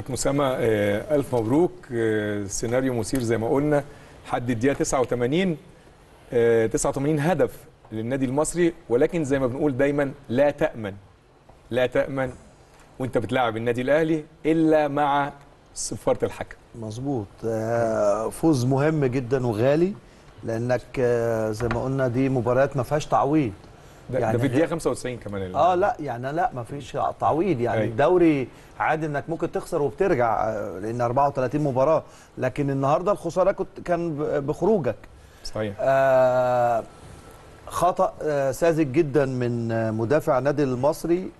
كابتن اسامه الف مبروك. سيناريو مثير زي ما قلنا لحد الدقيقه 89 هدف للنادي المصري، ولكن زي ما بنقول دايما لا تأمن وانت بتلعب النادي الاهلي الا مع صفارة الحكم. مظبوط. فوز مهم جدا وغالي، لانك زي ما قلنا دي مباريات ما فيهاش تعويض. يعني ده في الدقيقه 95 كمان. لا يعني ما فيش تعويض، يعني الدوري عادي انك ممكن تخسر وبترجع، لان 34 مباراه، لكن النهارده الخساره كان بخروجك. صحيح. خطأ ساذج جدا من مدافع النادي المصري،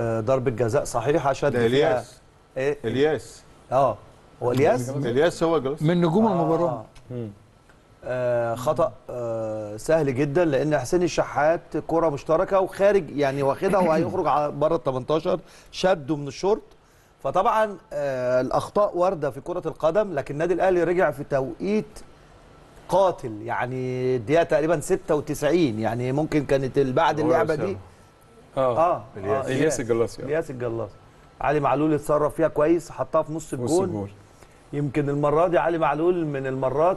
ضربه جزاء صحيحه شد الياس. ايه الياس؟ هو الياس؟ الياس هو جوز من نجوم المباراه. خطأ سهل جدا، لان حسين الشحات كرة مشتركه وخارج، يعني واخدها وهيخرج بره ال 18، شده من الشورت. فطبعا الاخطاء وارده في كرة القدم، لكن النادي الاهلي رجع في توقيت قاتل، يعني الدقيقه تقريبا 96، يعني ممكن كانت بعد اللعبه دي. الياس الجلاص، علي معلول اتصرف فيها كويس، حطها في نص الجول. يمكن المره دي علي معلول من المرات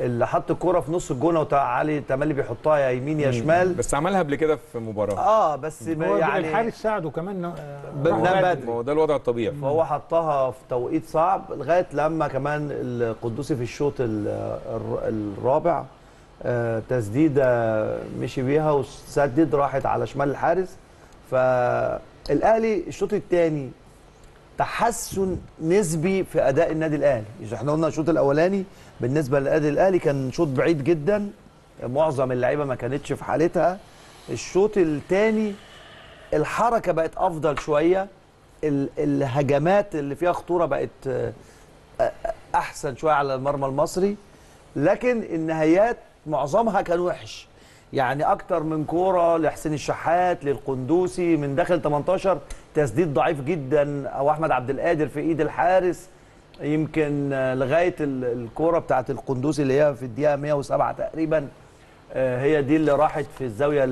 اللي حط الكوره في نص الجون، وعلي تملي بيحطها يا يمين يا شمال، بس عملها قبل كده في مباراه. بس يعني الحارس ساعده كمان، هو ده الوضع الطبيعي، فهو حطها في توقيت صعب. لغايه لما كمان القندوسي في الشوط الرابع تسديده مشي بيها وسدد، راحت على شمال الحارس. فالاهلي الشوط الثاني تحسن نسبي في اداء النادي الاهلي. احنا قلنا الشوط الاولاني بالنسبه للنادي الاهلي كان شوط بعيد جدا، معظم اللعيبه ما كانتش في حالتها. الشوط الثاني الحركه بقت افضل شويه، الهجمات اللي فيها خطوره بقت احسن شويه على المرمى المصري، لكن النهايات معظمها كان وحش، يعني اكتر من كوره لحسين الشحات للقندوسي من داخل 18، تسديد ضعيف جدا، او احمد عبد القادر في ايد الحارس. يمكن لغايه الكوره بتاعت القندوسي اللي هي في الدقيقه 107 تقريبا، هي دي اللي راحت في الزاويه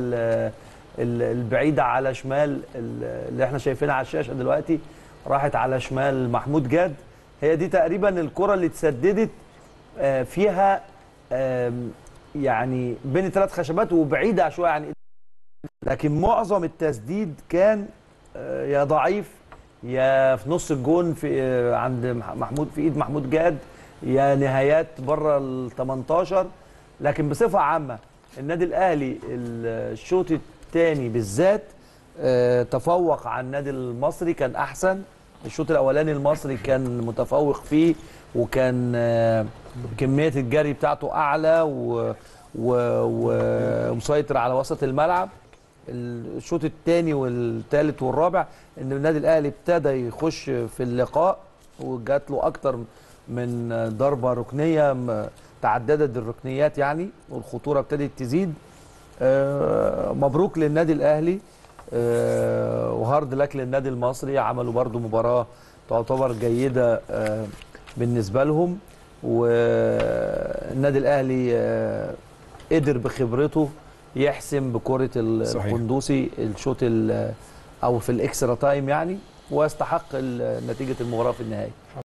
البعيده على شمال، اللي احنا شايفينها على الشاشه دلوقتي، راحت على شمال محمود جاد. هي دي تقريبا الكوره اللي اتسددت فيها يعني بين ثلاث خشبات وبعيده شويه عن، لكن معظم التسديد كان يا ضعيف، يا في نص الجون في عند محمود، في ايد محمود جاد، يا نهايات بره ال 18. لكن بصفه عامه النادي الاهلي الشوط الثاني بالذات تفوق على النادي المصري، كان احسن. الشوط الاولاني المصري كان متفوق فيه، وكان كميه الجري بتاعته اعلى ومسيطر على وسط الملعب. الشوط الثاني والثالث والرابع ان النادي الاهلي ابتدى يخش في اللقاء، وجات له اكتر من ضربه ركنيه، تعددت الركنيات يعني، والخطوره ابتدت تزيد. مبروك للنادي الاهلي، وهارد لك للنادي المصري، عملوا برضو مباراه تعتبر جيده بالنسبه لهم. والنادي الاهلي قدر بخبرته يحسم بكره القندوسي الشوط او في الاكسترا تايم يعني، واستحق نتيجه المباراه في النهايه.